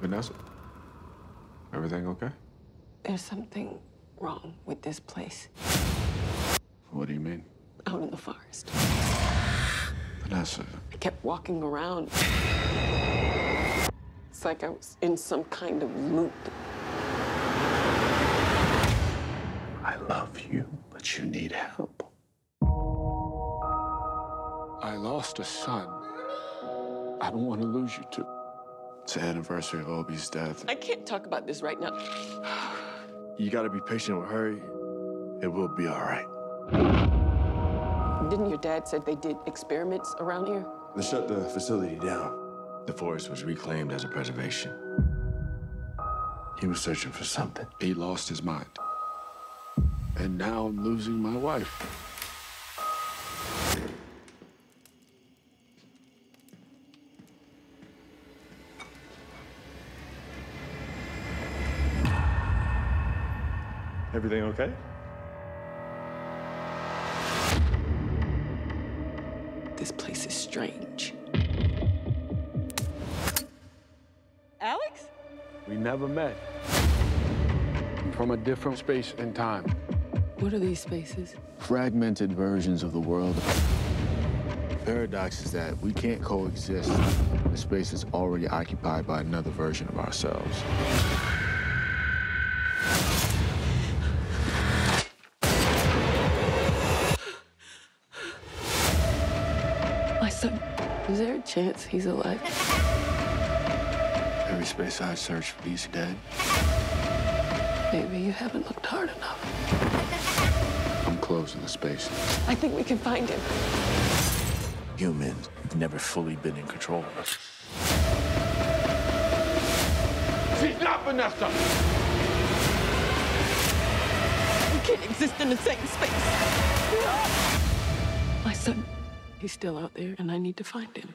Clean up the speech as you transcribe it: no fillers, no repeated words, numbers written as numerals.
Vanessa, everything okay? There's something wrong with this place. What do you mean? Out in the forest. Vanessa. I kept walking around. It's like I was in some kind of loop. I love you, but you need help. I lost a son. I don't want to lose you too. It's the anniversary of Obi's death. I can't talk about this right now. You gotta be patient with her. It will be all right. Didn't your dad say they did experiments around here? They shut the facility down. The forest was reclaimed as a preservation. He was searching for something. He lost his mind. And now I'm losing my wife. Everything okay? This place is strange. Alex? We never met. From a different space and time. What are these spaces? Fragmented versions of the world. The paradox is that we can't coexist. The space is already occupied by another version of ourselves. Is there a chance he's alive? Every space I search for, he's dead. Maybe you haven't looked hard enough. I'm closing the space. I think we can find him. Humans have never fully been in control of us. She's not Vanessa! We can't exist in the same space. My son. He's still out there, and I need to find him.